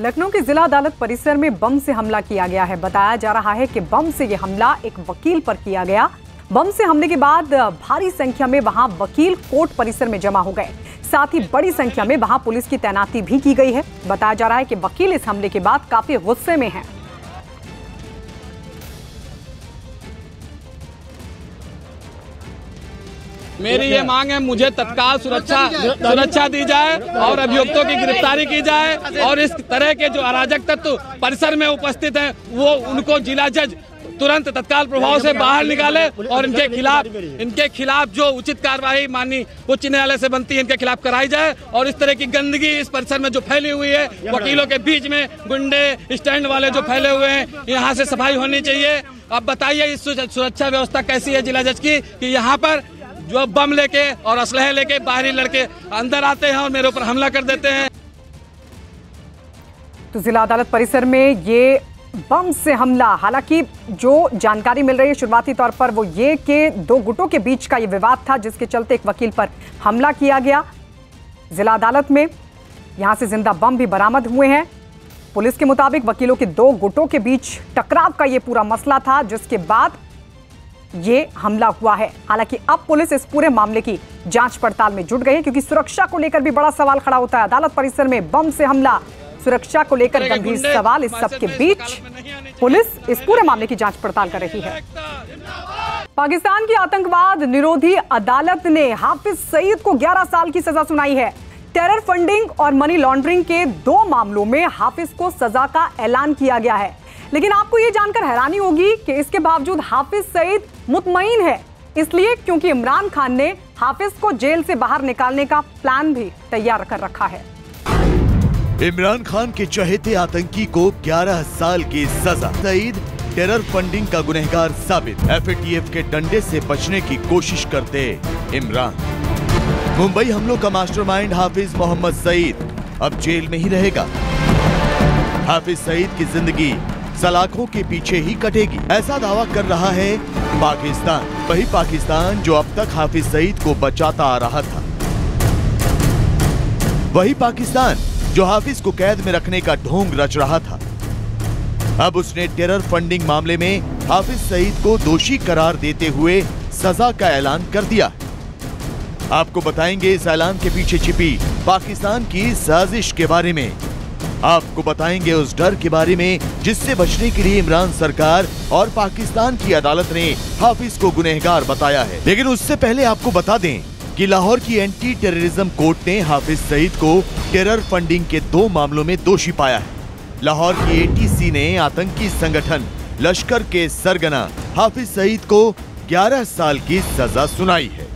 लखनऊ के जिला अदालत परिसर में बम से हमला किया गया है। बताया जा रहा है कि बम से यह हमला एक वकील पर किया गया। बम से हमले के बाद भारी संख्या में वहां वकील कोर्ट परिसर में जमा हो गए। साथ ही बड़ी संख्या में वहां पुलिस की तैनाती भी की गई है। बताया जा रहा है कि वकील इस हमले के बाद काफी गुस्से में हैं। मेरी ये मांग है, मुझे तत्काल सुरक्षा दी जाए और अभियुक्तों की गिरफ्तारी की जाए और इस तरह के जो अराजक तत्व परिसर में उपस्थित हैं वो उनको जिला जज तुरंत तत्काल प्रभाव से बाहर निकाले और इनके खिलाफ जो उचित कार्रवाई माननीय उच्च न्यायालय से बनती है इनके खिलाफ कराई जाए। और इस तरह की गंदगी इस परिसर में जो फैली हुई है, वकीलों के बीच में गुंडे स्टैंड वाले जो फैले हुए हैं, यहाँ से सफाई होनी चाहिए। अब बताइए इस सुरक्षा व्यवस्था कैसी है जिला जज की कि यहाँ पर जो बम लेके और असलहे लेके बाहरी लड़के अंदर आते हैं और मेरे ऊपर हमला कर देते हैं। तो जिला अदालत परिसर में ये बम से हमला, हालांकि जो जानकारी मिल रही है शुरुआती तौर पर वो ये कि दो गुटों के बीच का ये विवाद था जिसके चलते एक वकील पर हमला किया गया। जिला अदालत में यहाँ से जिंदा बम भी बरामद हुए हैं। पुलिस के मुताबिक वकीलों के दो गुटों के बीच टकराव का ये पूरा मसला था जिसके बाद ये हमला हुआ है। हालांकि अब पुलिस इस पूरे मामले की जांच पड़ताल में जुट गई है क्योंकि सुरक्षा को लेकर भी बड़ा सवाल खड़ा होता है। अदालत परिसर में बम से हमला, सुरक्षा को लेकर गंभीर सवाल, इस सब के बीच पुलिस इस पूरे मामले की जांच पड़ताल कर रही है। पाकिस्तान की आतंकवाद निरोधी अदालत ने हाफिज सईद को 11 साल की सजा सुनाई है। टेरर फंडिंग और मनी लॉन्ड्रिंग के दो मामलों में हाफिज को सजा का ऐलान किया गया है। लेकिन आपको ये जानकर हैरानी होगी कि इसके बावजूद हाफिज सईद मुतमईन है, इसलिए क्योंकि इमरान खान ने हाफिज को जेल से बाहर निकालने का प्लान भी तैयार कर रखा है। इमरान खान के चहेते आतंकी को 11 साल की सजा। सईद टेरर फंडिंग का गुनहगार साबित, एफएटीएफ के डंडे से बचने की कोशिश करते इमरान। मुंबई हमलों का मास्टरमाइंड हाफिज मोहम्मद सईद अब जेल में ही रहेगा। हाफिज सईद की जिंदगी सलाखों के पीछे ही कटेगी, ऐसा दावा कर रहा है पाकिस्तान। वही पाकिस्तान जो अब तक हाफिज सईद को बचाता आ रहा था, वही पाकिस्तान जो हाफिज को कैद में रखने का ढोंग रच रहा था, अब उसने टेरर फंडिंग मामले में हाफिज सईद को दोषी करार देते हुए सजा का ऐलान कर दिया। आपको बताएंगे इस ऐलान के पीछे छिपी पाकिस्तान की साजिश के बारे में, आपको बताएंगे उस डर के बारे में जिससे बचने के लिए इमरान सरकार और पाकिस्तान की अदालत ने हाफिज को गुनहगार बताया है। लेकिन उससे पहले आपको बता दें कि लाहौर की एंटी टेररिज्म कोर्ट ने हाफिज सईद को टेरर फंडिंग के दो मामलों में दोषी पाया है। लाहौर की एटीसी ने आतंकी संगठन लश्कर के सरगना हाफिज सईद को 11 साल की सजा सुनाई है।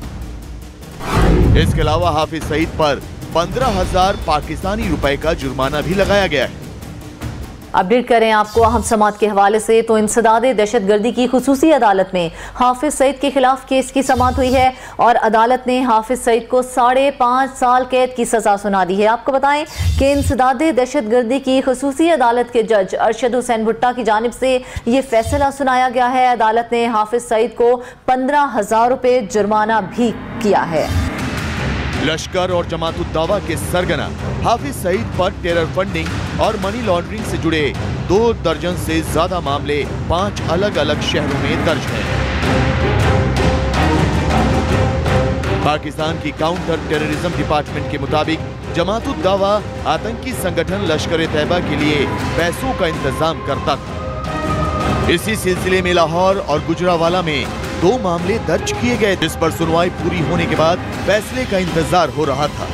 इसके अलावा हाफिज सईद पर 15,000 पाकिस्तानी रुपए का जुर्माना भी लगाया गया है। अपडेट करें आपको अहम समात के हवाले से, तो इंसदादे दहशतगर्दी की खुसूसी अदालत में हाफिज सईद के खिलाफ केस की समात हुई है और अदालत ने हाफिज सईद को 5.5 साल कैद की सजा सुना दी है। आपको बताएं कि इंसदादे दहशतगर्दी की खुसूसी अदालत के जज अरशद हुसैन भुट्टा की जानिब से ये फैसला सुनाया गया है। अदालत ने हाफिज सईद को 15,000 रुपये जुर्माना भी किया है। लश्कर और जमात-उद-दावा के सरगना हाफिज सईद पर टेरर फंडिंग और मनी लॉन्ड्रिंग से जुड़े 2 दर्जन से ज्यादा मामले 5 अलग अलग शहरों में दर्ज हैं। पाकिस्तान की काउंटर टेररिज्म डिपार्टमेंट के मुताबिक जमात-उद-दावा आतंकी संगठन लश्कर-ए-तैयबा के लिए पैसों का इंतजाम करता था। इसी सिलसिले में लाहौर और गुजरावाला में 2 मामले दर्ज किए गए जिस पर सुनवाई पूरी होने के बाद फैसले का इंतजार हो रहा था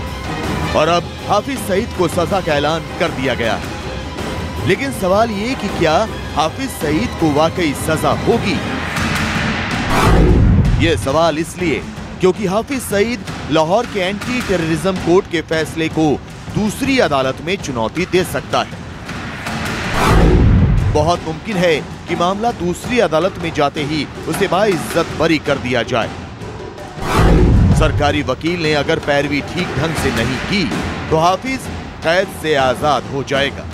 और अब हाफिज सईद को सजा का ऐलान कर दिया गया है। लेकिन सवाल ये कि क्या हाफिज सईद को वाकई सजा होगी? ये सवाल इसलिए क्योंकि हाफिज सईद लाहौर के एंटी टेररिज्म कोर्ट के फैसले को दूसरी अदालत में चुनौती दे सकता है। बहुत मुमकिन है कि मामला दूसरी अदालत में जाते ही उसे बाइज्जत बरी कर दिया जाए। सरकारी वकील ने अगर पैरवी ठीक ढंग से नहीं की तो हाफिज कैद से आज़ाद हो जाएगा।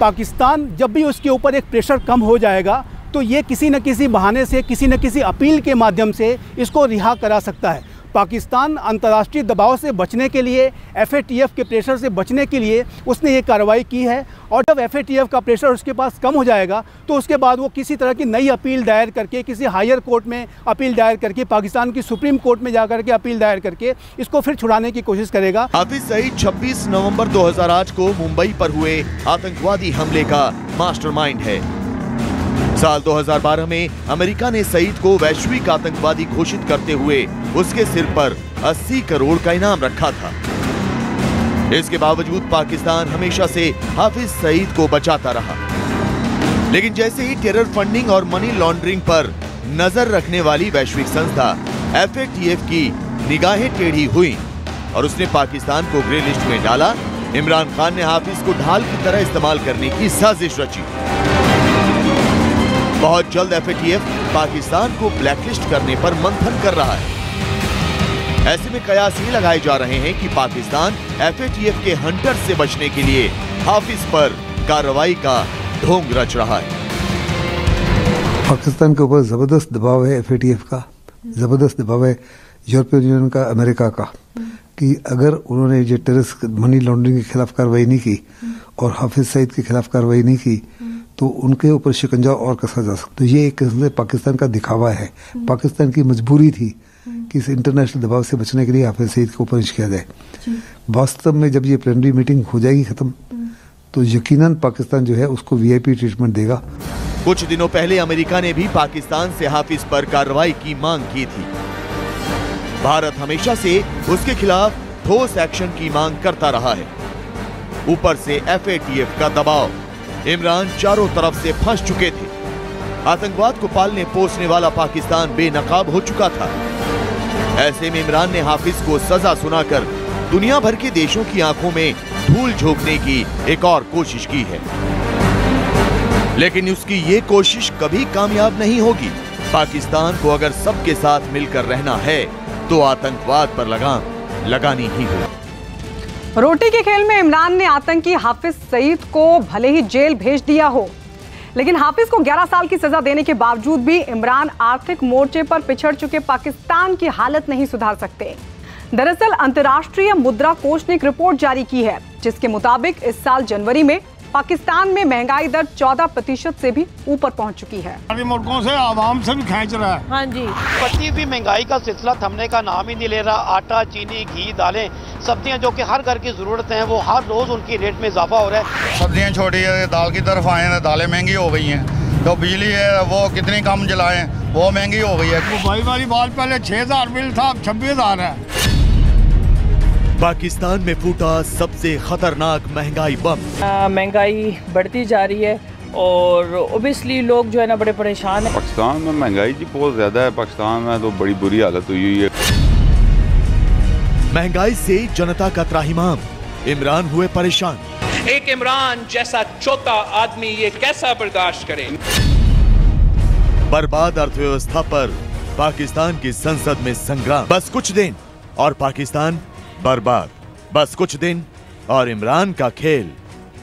पाकिस्तान जब भी उसके ऊपर एक प्रेशर कम हो जाएगा तो ये किसी न किसी बहाने से, किसी न किसी अपील के माध्यम से इसको रिहा करा सकता है। पाकिस्तान अंतर्राष्ट्रीय दबाव से बचने के लिए, FATF के प्रेशर से बचने के लिए उसने ये कार्रवाई की है। और जब FATF का प्रेशर उसके पास कम हो जाएगा तो उसके बाद वो किसी तरह की नई अपील दायर करके, किसी हायर कोर्ट में अपील दायर करके, पाकिस्तान की सुप्रीम कोर्ट में जाकर के अपील दायर करके इसको फिर छुड़ाने की कोशिश करेगा। हाफिज सईद 26 नवंबर 2008 को मुंबई पर हुए आतंकवादी हमले का मास्टरमाइंड है। साल 2012 में अमेरिका ने सईद को वैश्विक आतंकवादी घोषित करते हुए उसके सिर पर 80 करोड़ का इनाम रखा था। इसके बावजूद पाकिस्तान हमेशा से हाफिज सईद को बचाता रहा, लेकिन जैसे ही टेरर फंडिंग और मनी लॉन्ड्रिंग पर नजर रखने वाली वैश्विक संस्था FATF की निगाहें टेढ़ी हुई और उसने पाकिस्तान को ग्रे लिस्ट में डाला, इमरान खान ने हाफिज को ढाल की तरह इस्तेमाल करने की साजिश रची। बहुत जल्द FATF पाकिस्तान को ब्लैकलिस्ट करने पर मंथन कर रहा है। ऐसे में कयास ये लगाए जा रहे हैं कि पाकिस्तान FATF के हंटर से बचने के लिए हाफिज पर कार्रवाई का ढोंग रच रहा है। पाकिस्तान के ऊपर जबरदस्त दबाव है FATF का, जबरदस्त दबाव है यूरोपियन यूनियन का, अमेरिका का, कि अगर उन्होंने ये टेररिस्ट मनी लॉन्ड्रिंग के खिलाफ कार्रवाई नहीं की और हाफिज सईद के खिलाफ कार्रवाई नहीं की तो उनके ऊपर शिकंजा और कसा जा सकता। तो ये एक किस्म से पाकिस्तान का दिखावा है, पाकिस्तान की मजबूरी थी कि इस इंटरनेशनल दबाव से बचने के लिए हाफिज सईद को पनिश किया जाए। वास्तव में जब ये प्लेनरी मीटिंग हो जाएगी खत्म तो यकीनन पाकिस्तान जो है उसको VIP ट्रीटमेंट देगा। कुछ दिनों पहले अमेरिका ने भी पाकिस्तान से हाफिज पर कार्रवाई की मांग की थी। भारत हमेशा से उसके खिलाफ ठोस एक्शन की मांग करता रहा है। ऊपर से FATF का दबाव, इमरान चारों तरफ से फंस चुके थे। आतंकवाद को पालने पोसने वाला पाकिस्तान बेनकाब हो चुका था। ऐसे में इमरान ने हाफिज को सजा सुनाकर दुनिया भर के देशों की आंखों में धूल झोंकने की एक और कोशिश की है, लेकिन उसकी ये कोशिश कभी कामयाब नहीं होगी। पाकिस्तान को अगर सबके साथ मिलकर रहना है तो आतंकवाद पर लगाम लगानी ही होगी। रोटी के खेल में इमरान ने आतंकी हाफिज सईद को भले ही जेल भेज दिया हो, लेकिन हाफिज को 11 साल की सजा देने के बावजूद भी इमरान आर्थिक मोर्चे पर पिछड़ चुके पाकिस्तान की हालत नहीं सुधार सकते। दरअसल अंतर्राष्ट्रीय मुद्रा कोष ने एक रिपोर्ट जारी की है जिसके मुताबिक इस साल जनवरी में पाकिस्तान में महंगाई दर 14% से भी ऊपर पहुंच चुकी है। अभी मुल्कों से आवाम से भी खींच रहा है। हाँ जी, बढ़ती हुई महंगाई का सिलसिला थमने का नाम ही नहीं ले रहा। आटा, चीनी, घी, दालें, सब्जियां जो कि हर घर की जरूरतें हैं वो हर रोज उनकी रेट में इजाफा हो रहा है। सब्जियां छोटी है, दाल की तरफ आए हैं, दालें महंगी हो गई हैं। जो बिजली है वो कितनी कम जलाएं, वो महंगी हो गई है। भाई वाली बात पहले 6000 बिल था, अब 26,000 है। पाकिस्तान में फूटा सबसे खतरनाक महंगाई बम। महंगाई बढ़ती जा रही है और ओबियसली लोग जो है ना बड़े परेशान है। पाकिस्तान में महंगाई जी बहुत ज्यादा है, पाकिस्तान में तो बड़ी बुरी हालत हुई हुई है। महंगाई से जनता का त्राहिमाम, इमरान हुए परेशान। एक इमरान जैसा छोटा आदमी ये कैसा बर्दाश्त करे। बर्बाद अर्थव्यवस्था पर पाकिस्तान की संसद में संग्राम। बस कुछ दिन और पाकिस्तान बर्बाद, बस कुछ दिन और इमरान का खेल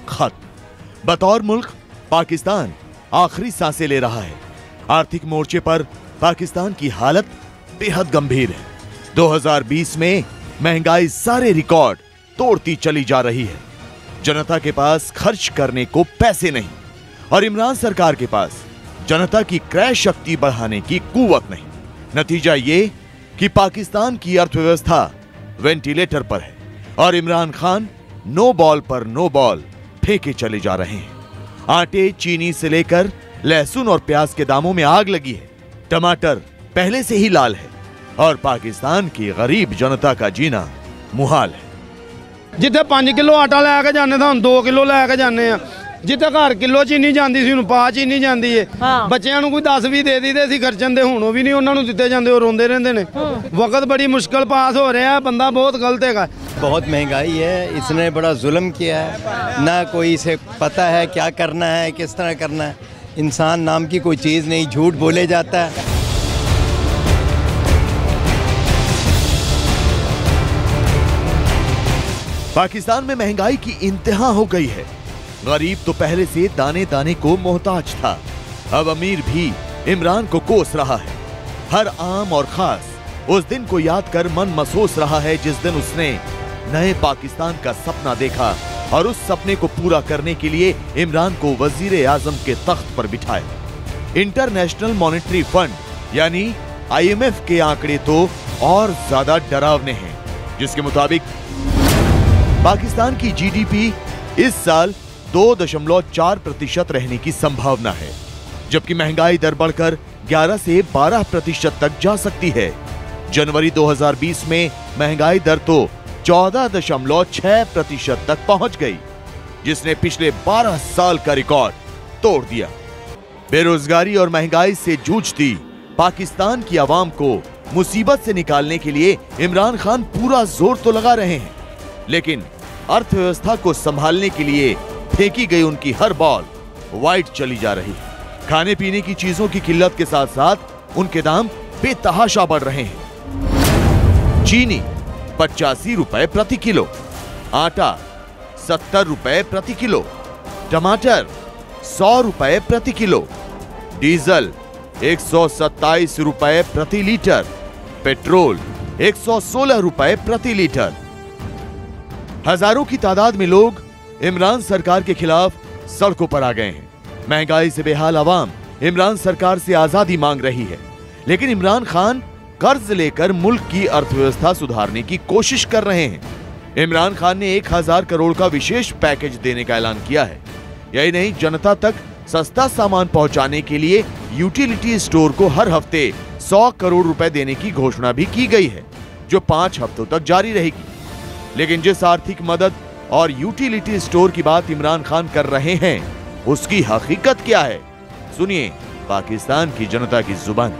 खत्म। बतौर मुल्क पाकिस्तान आखिरी सांसें ले रहा है। आर्थिक मोर्चे पर पाकिस्तान की हालत बेहद गंभीर है। 2020 में महंगाई सारे रिकॉर्ड तोड़ती चली जा रही है। जनता के पास खर्च करने को पैसे नहीं और इमरान सरकार के पास जनता की क्रय शक्ति बढ़ाने की कुवत नहीं। नतीजा ये कि पाकिस्तान की अर्थव्यवस्था वेंटिलेटर पर है और इमरान खान नो बॉल पर नो बॉल फेंके चले जा रहे हैं। आटे, चीनी से लेकर लहसुन और प्याज के दामों में आग लगी है। टमाटर पहले से ही लाल है और पाकिस्तान की गरीब जनता का जीना मुहाल है। जिथे 5 किलो आटा लैके जाने था 2 किलो लैके जाने, जिथे घर किलो चीनी जाती सी 5 चीनी जाती है। हाँ। बच्चों को 10 भी दे दी ते खर्चन दे, हुण भी नहीं उन्होंने दिते जाते, रोंदे रहंदे ने। वक्त बड़ी मुश्किल पास हो रहा है, बंदा बहुत गलत है। बहुत महंगाई है, इसने बड़ा जुल्म किया है, ना कोई इसे पता है क्या करना है, किस तरह करना है। इंसान नाम की कोई चीज़ नहीं, झूठ बोले जाता है। पाकिस्तान में महंगाई की इंतहा हो गई है। गरीब तो पहले से दाने दाने को मोहताज था, अब अमीर भी इमरान को कोस रहा है। हर आम और खास उस दिन को याद कर मन महसूस रहा है जिस दिन उसने नए पाकिस्तान का सपना देखा और उस सपने को पूरा करने के लिए इमरान को वजीर आजम के तख्त पर बिठाया। इंटरनेशनल मॉनेटरी फंड यानी IMF के आंकड़े तो और ज्यादा डरावने हैं, जिसके मुताबिक पाकिस्तान की GDP इस साल 2.4% रहने की संभावना है, जबकि महंगाई दर बढ़कर 11 से 12% तक जा सकती है। जनवरी 2020 में महंगाई दर तो 14.6% तक पहुंच गई, जिसने पिछले 12 साल का रिकॉर्ड तोड़ दिया। बेरोजगारी और महंगाई से जूझती पाकिस्तान की आवाम को मुसीबत से निकालने के लिए इमरान खान पूरा जोर तो लगा रहे हैं, लेकिन अर्थव्यवस्था को संभालने के लिए फेंकी गई उनकी हर बॉल वाइड चली जा रही है। खाने पीने की चीजों की किल्लत के साथ साथ उनके दाम बेतहाशा बढ़ रहे हैं। चीनी 85 रुपए प्रति किलो, आटा 70 रुपए प्रति किलो, टमाटर 100 रुपए प्रति किलो, डीजल 127 रुपए प्रति लीटर, पेट्रोल 116 रुपए प्रति लीटर। हजारों की तादाद में लोग इमरान सरकार के खिलाफ सड़कों पर आ गए हैं। महंगाई से बेहाल आवाम इमरान सरकार से आजादी मांग रही है, लेकिन इमरान खान कर्ज लेकर मुल्क की अर्थव्यवस्था सुधारने की कोशिश कर रहे हैं। इमरान खान ने 1000 करोड़ का विशेष पैकेज देने का ऐलान किया है। यही नहीं, जनता तक सस्ता सामान पहुंचाने के लिए यूटिलिटी स्टोर को हर हफ्ते 100 करोड़ रुपए देने की घोषणा भी की गई है, जो 5 हफ्तों तक जारी रहेगी। लेकिन जिस आर्थिक मदद और यूटिलिटी स्टोर की बात इमरान खान कर रहे हैं, उसकी हकीकत क्या है, सुनिए पाकिस्तान की जनता की जुबान।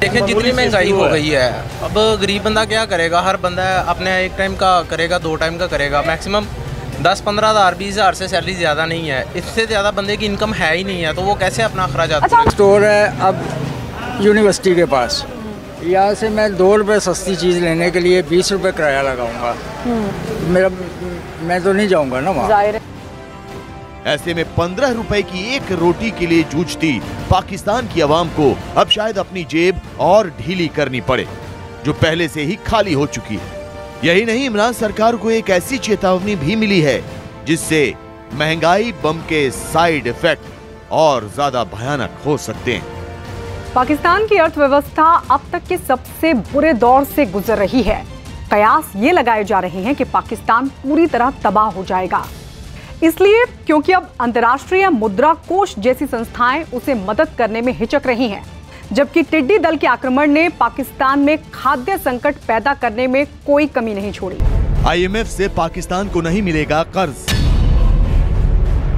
देखिए, जितनी महंगाई हो गई है, अब गरीब बंदा क्या करेगा? हर बंदा अपने एक टाइम का करेगा, 2 टाइम का करेगा, मैक्सिमम 10-15 हज़ार 20 हज़ार से सैलरी ज़्यादा नहीं है। इससे ज़्यादा बंदे की इनकम है ही नहीं है, तो वो कैसे अपना खर्चा? अच्छा। स्टोर है अब यूनिवर्सिटी के पास, यहाँ से मैं 2 रुपये सस्ती चीज़ लेने के लिए 20 रुपये किराया लगाऊंगा। मैं तो नहीं जाऊंगा ना वहाँ। ऐसे में 15 रुपए की एक रोटी के लिए जूझती पाकिस्तान की आवाम को अब शायद अपनी जेब और ढीली करनी पड़े, जो पहले से ही खाली हो चुकी है। यही नहीं, इमरान सरकार को एक ऐसी चेतावनी भी मिली है जिससे महंगाई बम के साइड इफेक्ट और ज्यादा भयानक हो सकते हैं। पाकिस्तान की अर्थव्यवस्था अब तक के सबसे बुरे दौर से गुजर रही है। कयास ये लगाए जा रहे हैं कि पाकिस्तान पूरी तरह तबाह हो जाएगा, इसलिए क्योंकि अब अंतर्राष्ट्रीय मुद्रा कोष जैसी संस्थाएं उसे मदद करने में हिचक रही हैं, जबकि टिड्डी दल के आक्रमण ने पाकिस्तान में खाद्य संकट पैदा करने में कोई कमी नहीं छोड़ी। IMF से पाकिस्तान को नहीं मिलेगा कर्ज,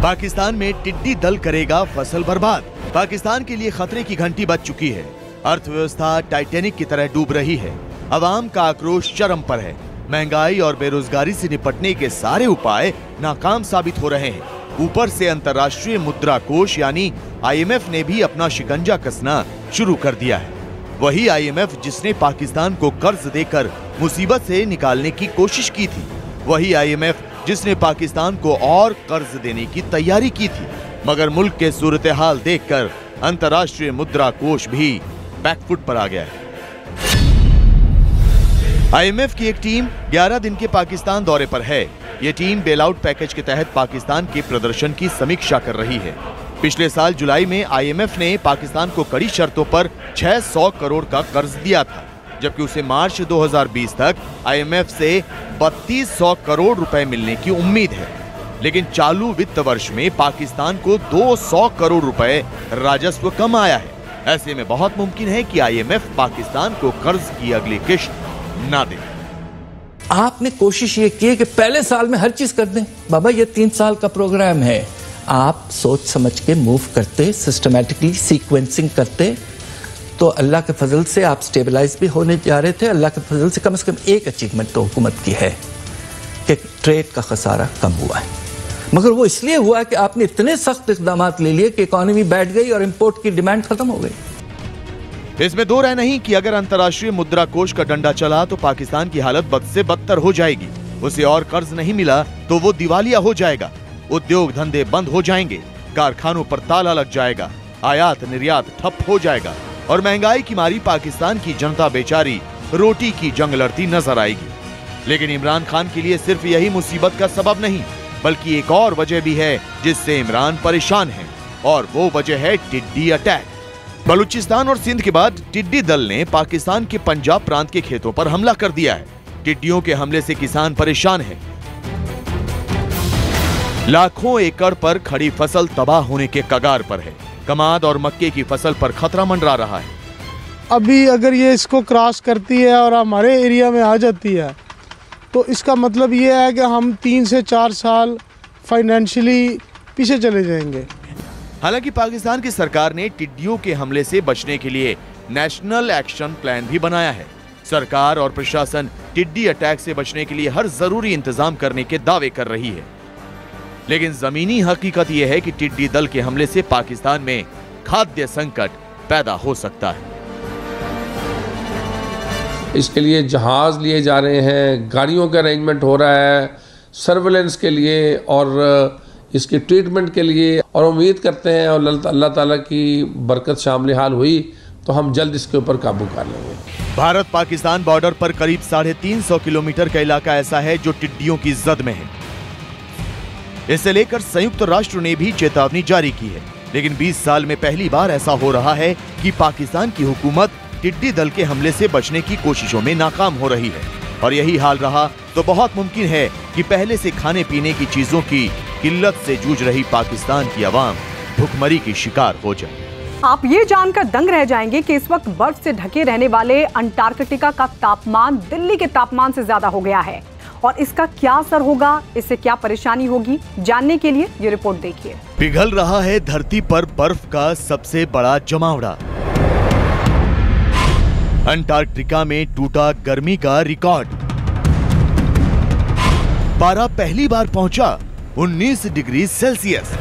पाकिस्तान में टिड्डी दल करेगा फसल बर्बाद। पाकिस्तान के लिए खतरे की घंटी बज चुकी है। अर्थव्यवस्था टाइटैनिक की तरह डूब रही है, आवाम का आक्रोश चरम पर है, महंगाई और बेरोजगारी से निपटने के सारे उपाय नाकाम साबित हो रहे हैं। ऊपर से अंतर्राष्ट्रीय मुद्रा कोष यानी IMF ने भी अपना शिकंजा कसना शुरू कर दिया है। वही IMF जिसने पाकिस्तान को कर्ज देकर मुसीबत से निकालने की कोशिश की थी, वही IMF जिसने पाकिस्तान को और कर्ज देने की तैयारी की थी, मगर मुल्क के सूरत हाल देखकर अंतर्राष्ट्रीय मुद्रा कोष भी बैकफुट पर आ गया है। IMF की एक टीम 11 दिन के पाकिस्तान दौरे पर है। ये टीम बेलआउट पैकेज के तहत पाकिस्तान के प्रदर्शन की समीक्षा कर रही है। पिछले साल जुलाई में IMF ने पाकिस्तान को कड़ी शर्तों पर 600 करोड़ का कर्ज दिया था, जबकि उसे मार्च 2020 तक IMF से 3200 करोड़ रुपए मिलने की उम्मीद है। लेकिन चालू वित्त वर्ष में पाकिस्तान को 200 करोड़ रुपए राजस्व कम आया है। ऐसे में बहुत मुमकिन है कि IMF पाकिस्तान को कर्ज की अगली किश्त ना दे। आपने कोशिश ये की कि पहले साल में हर चीज कर दें। बाबा, ये 3 साल का प्रोग्राम है, आप सोच समझ के मूव करते, सिस्टमेटिकली सीक्वेंसिंग करते, तो अल्लाह के फजल से आप स्टेबलाइज भी होने जा रहे थे। अल्लाह के फजल से कम एक अचीवमेंट तो हुकूमत की है कि ट्रेड का खसारा कम हुआ है, मगर वो इसलिए हुआ कि आपने इतने सख्त इकदाम ले लिए कि इकोनॉमी बैठ गई और इम्पोर्ट की डिमांड खत्म हो गई। इसमें दो राय नहीं कि अगर अंतर्राष्ट्रीय मुद्रा कोष का डंडा चला तो पाकिस्तान की हालत बद से बदतर हो जाएगी। उसे और कर्ज नहीं मिला तो वो दिवालिया हो जाएगा, उद्योग धंधे बंद हो जाएंगे, कारखानों पर ताला लग जाएगा, आयात निर्यात ठप हो जाएगा, और महंगाई की मारी पाकिस्तान की जनता बेचारी रोटी की जंग लड़ती नजर आएगी। लेकिन इमरान खान के लिए सिर्फ यही मुसीबत का सबब नहीं बल्कि एक और वजह भी है जिससे इमरान परेशान है, और वो वजह है टिड्डी अटैक। बलूचिस्तान और सिंध के बाद टिड्डी दल ने पाकिस्तान के पंजाब प्रांत के खेतों पर हमला कर दिया है। टिड्डियों के हमले से किसान परेशान हैं। लाखों एकड़ पर खड़ी फसल तबाह होने के कगार पर है। कमाद और मक्के की फसल पर खतरा मंडरा रहा है। अभी अगर ये इसको क्रॉस करती है और हमारे एरिया में आ जाती है तो इसका मतलब ये है कि हम 3 से 4 साल फाइनेंशियली पीछे चले जाएंगे। हालांकि पाकिस्तान की सरकार ने टिड्डियों के हमले से बचने के लिए नेशनल एक्शन प्लान भी बनाया है। सरकार और प्रशासन टिड्डी अटैक से बचने के लिए हर जरूरी इंतजाम करने के दावे कर रही है, लेकिन जमीनी हकीकत यह है कि टिड्डी दल के हमले से पाकिस्तान में खाद्य संकट पैदा हो सकता है। इसके लिए जहाज लिए जा रहे हैं, गाड़ियों का अरेंजमेंट हो रहा है सर्वेलेंस के लिए और इसके ट्रीटमेंट के लिए, और उम्मीद करते हैं और अल्लाह ताला की बरकत शामिल हाल हुई तो हम जल्द इसके ऊपर काबू कर लेंगे। भारत पाकिस्तान बॉर्डर पर करीब 350 किलोमीटर का इलाका ऐसा है जो टिड्डियों की जद में है। इसे लेकर संयुक्त राष्ट्र ने भी चेतावनी जारी की है, लेकिन 20 साल में पहली बार ऐसा हो रहा है कि पाकिस्तान की हुकूमत टिड्डी दल के हमले से बचने की कोशिशों में नाकाम हो रही है, और यही हाल रहा तो बहुत मुमकिन है कि पहले से खाने पीने की चीजों की किल्लत से जूझ रही पाकिस्तान की आवाम भुखमरी की शिकार हो जाए। आप ये जानकर दंग रह जाएंगे कि इस वक्त बर्फ से ढके रहने वाले अंटार्कटिका का तापमान दिल्ली के तापमान से ज्यादा हो गया है, और इसका क्या असर होगा, इससे क्या परेशानी होगी, जानने के लिए ये रिपोर्ट देखिए। पिघल रहा है धरती पर बर्फ का सबसे बड़ा जमावड़ा। अंटार्कटिका में टूटा गर्मी का रिकॉर्ड। पारा पहली बार पहुंचा 19 डिग्री सेल्सियस।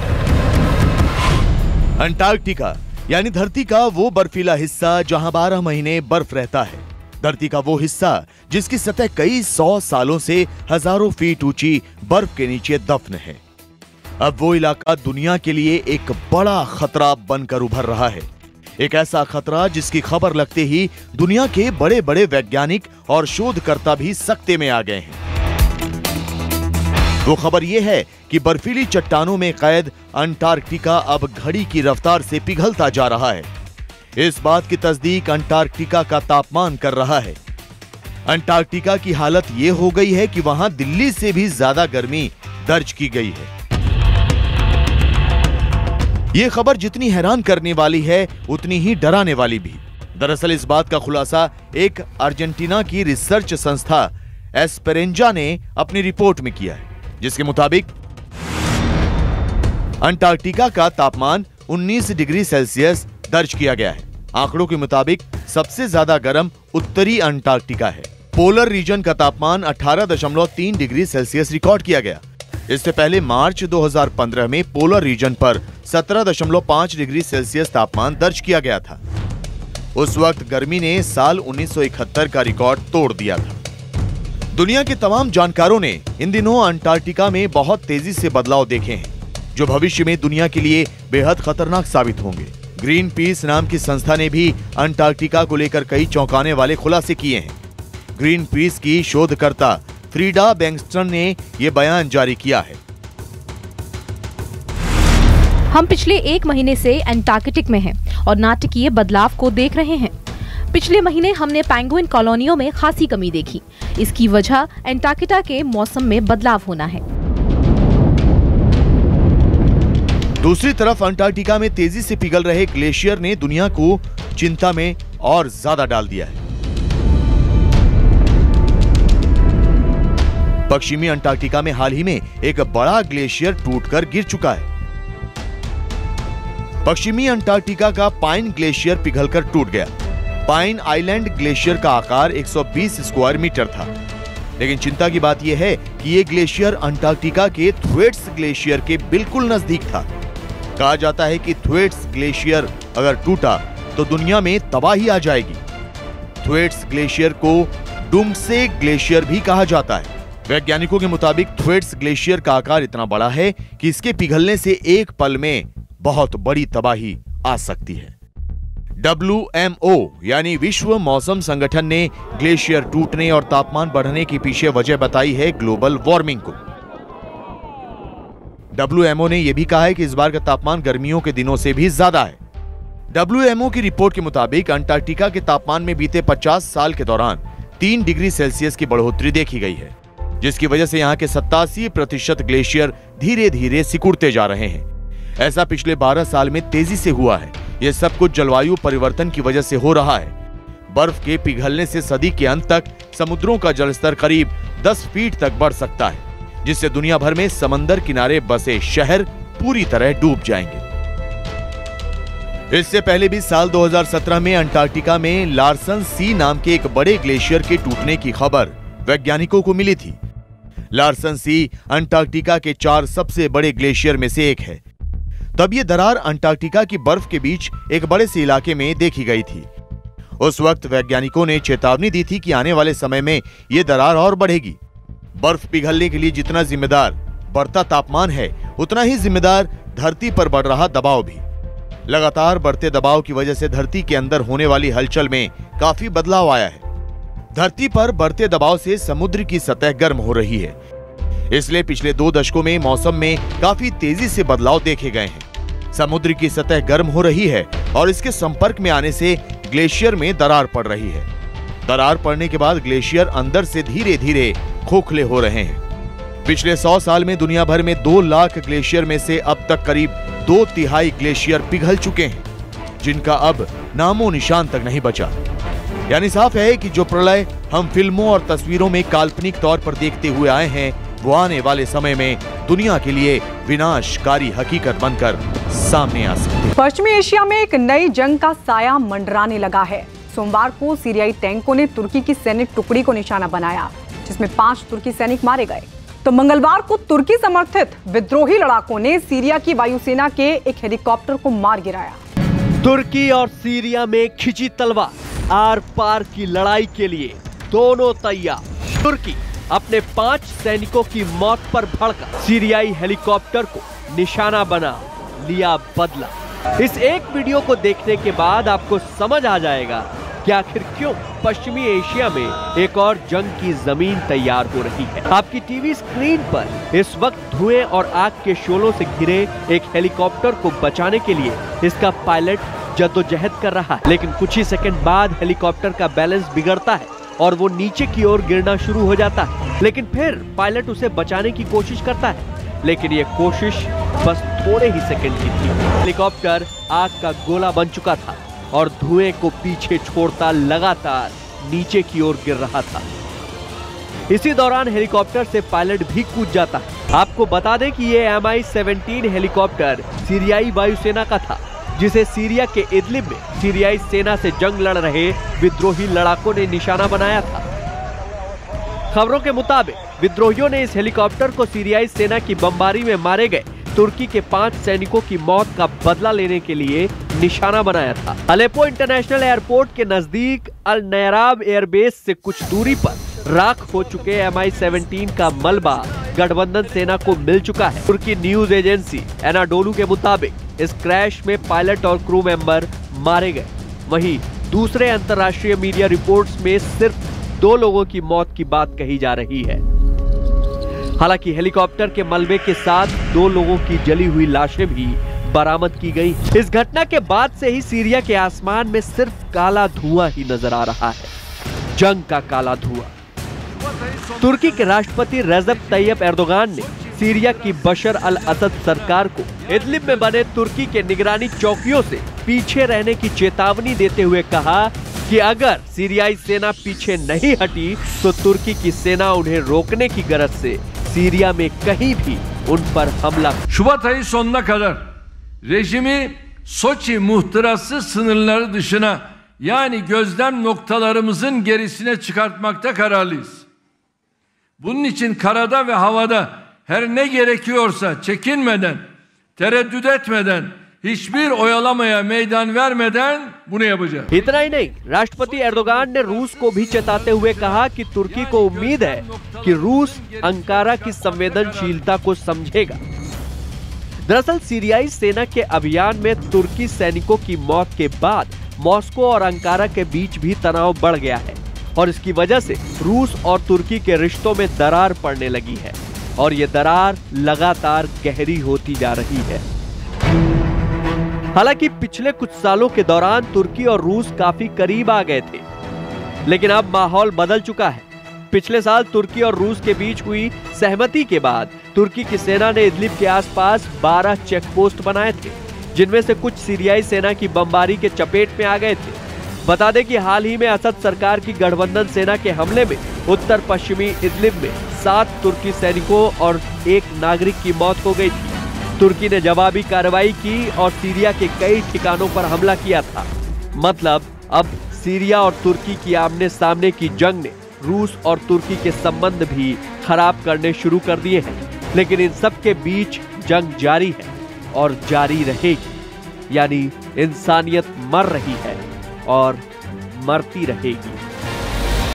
अंटार्कटिका यानी धरती का वो बर्फीला हिस्सा जहां 12 महीने बर्फ रहता है। धरती का वो हिस्सा जिसकी सतह कई 100 सालों से हजारों फीट ऊंची बर्फ के नीचे दफन है। अब वो इलाका दुनिया के लिए एक बड़ा खतरा बनकर उभर रहा है। एक ऐसा खतरा जिसकी खबर लगते ही दुनिया के बड़े बड़े वैज्ञानिक और शोधकर्ता भी सकते में आ गए हैं। वो खबर यह है कि बर्फीली चट्टानों में कैद अंटार्कटिका अब घड़ी की रफ्तार से पिघलता जा रहा है। इस बात की तस्दीक अंटार्कटिका का तापमान कर रहा है। अंटार्कटिका की हालत ये हो गई है कि वहां दिल्ली से भी ज्यादा गर्मी दर्ज की गई है। ये खबर जितनी हैरान करने वाली है उतनी ही डराने वाली भी। दरअसल इस बात का खुलासा एक अर्जेंटीना की रिसर्च संस्था एस्पेरेंजा ने अपनी रिपोर्ट में किया है, जिसके मुताबिक अंटार्कटिका का तापमान 19 डिग्री सेल्सियस दर्ज किया गया है। आंकड़ों के मुताबिक सबसे ज्यादा गर्म उत्तरी अंटार्कटिका है। पोलर रीजन का तापमान 18.3 डिग्री सेल्सियस रिकॉर्ड किया गया। इससे पहले मार्च 2015 में पोलर रीजन पर 17.5 डिग्री सेल्सियस तापमान दर्ज किया गया था। उस वक्त गर्मी ने साल 1971 का रिकॉर्ड तोड़ दिया था। दुनिया के तमाम जानकारों ने इन दिनों अंटार्कटिका में बहुत तेजी से बदलाव देखे हैं जो भविष्य में दुनिया के लिए बेहद खतरनाक साबित होंगे। ग्रीनपीस नाम की संस्था ने भी अंटार्कटिका को लेकर कई चौंकाने वाले खुलासे किए हैं। ग्रीनपीस की शोधकर्ता फ्रीडा बैंगस्टर ने यह बयान जारी किया है। हम पिछले 1 महीने से अंटार्कटिक में हैं और नाटकीय बदलाव को देख रहे हैं। पिछले महीने हमने पेंगुइन कॉलोनियों में खासी कमी देखी। इसकी वजह अंटार्कटिका के मौसम में बदलाव होना है। दूसरी तरफ अंटार्कटिका में तेजी से पिघल रहे ग्लेशियर ने दुनिया को चिंता में और ज्यादा डाल दिया है। पश्चिमी अंटार्कटिका में हाल ही में एक बड़ा ग्लेशियर टूटकर गिर चुका है। पश्चिमी अंटार्कटिका का पाइन ग्लेशियर पिघलकर टूट गया। पाइन आइलैंड ग्लेशियर का आकार 120 स्क्वायर मीटर था, लेकिन चिंता की बात यह है कि ये ग्लेशियर अंटार्कटिका के थ्वेट्स ग्लेशियर के बिल्कुल नजदीक था। कहा जाता है कि थ्वेट्स ग्लेशियर अगर टूटा तो दुनिया में तबाही आ जाएगी। थ्वेट्स ग्लेशियर को डुंगसे ग्लेशियर भी कहा जाता है। वैज्ञानिकों के मुताबिक थ्वेट्स ग्लेशियर का आकार इतना बड़ा है कि इसके पिघलने से एक पल में बहुत बड़ी तबाही आ सकती है। WMO यानी विश्व मौसम संगठन ने ग्लेशियर टूटने और तापमान बढ़ने की पीछे वजह बताई है ग्लोबल वार्मिंग को। WMO ने यह भी कहा है कि इस बार का तापमान गर्मियों के दिनों से भी ज्यादा है। WMO की रिपोर्ट के मुताबिक अंटार्कटिका के तापमान में बीते 50 साल के दौरान 3 डिग्री सेल्सियस की बढ़ोतरी देखी गई है, जिसकी वजह से यहाँ के 87% ग्लेशियर धीरे धीरे सिकुड़ते जा रहे हैं। ऐसा पिछले 12 साल में तेजी से हुआ है। यह सब कुछ जलवायु परिवर्तन की वजह से हो रहा है। बर्फ के पिघलने से सदी के अंत तक समुद्रों का जलस्तर करीब 10 फीट तक बढ़ सकता है, जिससे दुनिया भर में समंदर किनारे बसे शहर पूरी तरह डूब जाएंगे। इससे पहले भी साल 2017 में अंटार्कटिका में लार्सन सी नाम के एक बड़े ग्लेशियर के टूटने की खबर वैज्ञानिकों को मिली थी। लार्सन सी अंटार्कटिका के 4 सबसे बड़े ग्लेशियर में से एक है। तब ये दरार अंटार्कटिका की बर्फ के बीच एक बड़े से इलाके में देखी गई थी। उस वक्त वैज्ञानिकों ने चेतावनी दी थी कि आने वाले समय में ये दरार और बढ़ेगी। बर्फ पिघलने के लिए जितना जिम्मेदार बढ़ता तापमान है, उतना ही जिम्मेदार धरती पर बढ़ रहा दबाव भी। लगातार बढ़ते दबाव की वजह से धरती के अंदर होने वाली हलचल में काफी बदलाव आया है। धरती पर बढ़ते दबाव से समुद्र की सतह गर्म हो रही है, इसलिए पिछले 2 दशकों में मौसम में काफी तेजी से बदलाव देखे गए हैं। समुद्र की सतह गर्म हो रही है और इसके संपर्क में आने से ग्लेशियर में दरार पड़ रही है। दरार पड़ने के बाद ग्लेशियर अंदर से धीरे धीरे खोखले हो रहे हैं। पिछले 100 साल में दुनिया भर में 2 लाख ग्लेशियर में से अब तक करीब 2 तिहाई ग्लेशियर पिघल चुके हैं, जिनका अब नामो निशान तक नहीं बचा। यानी साफ है कि जो प्रलय हम फिल्मों और तस्वीरों में काल्पनिक तौर पर देखते हुए आए हैं, वो आने वाले समय में दुनिया के लिए विनाशकारी हकीकत बनकर सामने आ सकती है। पश्चिमी एशिया में एक नई जंग का साया मंडराने लगा है। सोमवार को सीरियाई टैंकों ने तुर्की की सैनिक टुकड़ी को निशाना बनाया, जिसमें 5 तुर्की सैनिक मारे गए। तो मंगलवार को तुर्की समर्थित विद्रोही लड़ाकों ने सीरिया की वायुसेना के एक हेलीकॉप्टर को मार गिराया। तुर्की और सीरिया में खिंची तलवार, आर पार की लड़ाई के लिए दोनों तैयार। तुर्की अपने 5 सैनिकों की मौत पर भड़का, सीरियाई हेलीकॉप्टर को निशाना बना, लिया बदला। इस एक वीडियो को देखने के बाद आपको समझ आ जाएगा कि आखिर क्यों पश्चिमी एशिया में एक और जंग की जमीन तैयार हो रही है। आपकी टीवी स्क्रीन पर इस वक्त धुएं और आग के शोलों से घिरे एक हेलीकॉप्टर को बचाने के लिए इसका पायलट जद्दोजहद कर रहा है, लेकिन कुछ ही सेकंड बाद हेलीकॉप्टर का बैलेंस बिगड़ता है और वो नीचे की ओर गिरना शुरू हो जाता है। लेकिन फिर पायलट उसे बचाने की कोशिश करता है, लेकिन ये कोशिश बस थोड़े ही सेकेंड की थी। हेलीकॉप्टर आग का गोला बन चुका था और धुएं को पीछे छोड़ता लगातार नीचे की ओर गिर रहा था। इसी दौरान हेलीकॉप्टर से पायलट भी कूद जाता है। आपको बता दें कि ये Mi-17 हेलीकॉप्टर सीरियाई वायुसेना का था, जिसे सीरिया के इदलिब में सीरियाई सेना से जंग लड़ रहे विद्रोही लड़ाकों ने निशाना बनाया था। खबरों के मुताबिक विद्रोहियों ने इस हेलीकॉप्टर को सीरियाई सेना की बमबारी में मारे गए तुर्की के 5 सैनिकों की मौत का बदला लेने के लिए निशाना बनाया था। अलेपो इंटरनेशनल एयरपोर्ट के नजदीक अल नैराब एयरबेस से कुछ दूरी पर राख हो चुके Mi-17 का मलबा गठबंधन सेना को मिल चुका है। तुर्की न्यूज एजेंसी एनाडोलू के मुताबिक इस क्रैश में पायलट और क्रू मेंबर मारे गए। वहीं दूसरे अंतर्राष्ट्रीय मीडिया रिपोर्ट्स में सिर्फ 2 लोगों की मौत की बात कही जा रही है। हालांकि हेलीकॉप्टर के मलबे के साथ 2 लोगों की जली हुई लाशें भी बरामद की गई। इस घटना के बाद से ही सीरिया के आसमान में सिर्फ काला धुआं ही नजर आ रहा है, जंग का काला धुआं। तुर्की के राष्ट्रपति रेजेप तैयप एर्दोगान ने सीरिया की बशर अल असद सरकार को इदलिब में बने तुर्की के निगरानी चौकियों से पीछे रहने की चेतावनी देते हुए कहा कि अगर सीरियाई सेना पीछे नहीं हटी तो तुर्की की सेना उन्हें रोकने की गरज से सीरिया में कहीं भी उन पर हमला। Şubat ayı sonuna kadar rejimi Soçi muhtırası sınırları dışına yani gözlem noktalarımızın gerisine çıkartmakta kararlıyız. Bunun için karada ve havada her ne gerekiyorsa çekinmeden, tereddüt etmeden, हिचबीर ओयालामया मैदान वेर मैदान बुने अबजा। इतना ही नहीं, राष्ट्रपति एर्दोगान ने रूस को भी चेताते हुए कहा कि तुर्की को उम्मीद है कि रूस अंकारा की संवेदनशीलता को समझेगा। दरअसल सीरियाई सेना के अभियान में तुर्की सैनिकों की मौत के बाद मॉस्को और अंकारा के बीच भी तनाव बढ़ गया है और इसकी वजह से रूस और तुर्की के रिश्तों में दरार पड़ने लगी है और ये दरार लगातार गहरी होती जा रही है। हालांकि पिछले कुछ सालों के दौरान तुर्की और रूस काफी करीब आ गए थे, लेकिन अब माहौल बदल चुका है। पिछले साल तुर्की और रूस के बीच हुई सहमति के बाद तुर्की की सेना ने इदलिब के आसपास 12 चेकपोस्ट बनाए थे, जिनमें से कुछ सीरियाई सेना की बमबारी के चपेट में आ गए थे। बता दें कि हाल ही में असद सरकार की गठबंधन सेना के हमले में उत्तर पश्चिमी इदलिब में 7 तुर्की सैनिकों और एक नागरिक की मौत हो गई थी। तुर्की ने जवाबी कार्रवाई की और सीरिया के कई ठिकानों पर हमला किया था। मतलब अब सीरिया और तुर्की की आमने सामने की जंग ने रूस और तुर्की के संबंध भी खराब करने शुरू कर दिए हैं, लेकिन इन सब के बीच जंग जारी है और जारी रहेगी। यानी इंसानियत मर रही है और मरती रहेगी।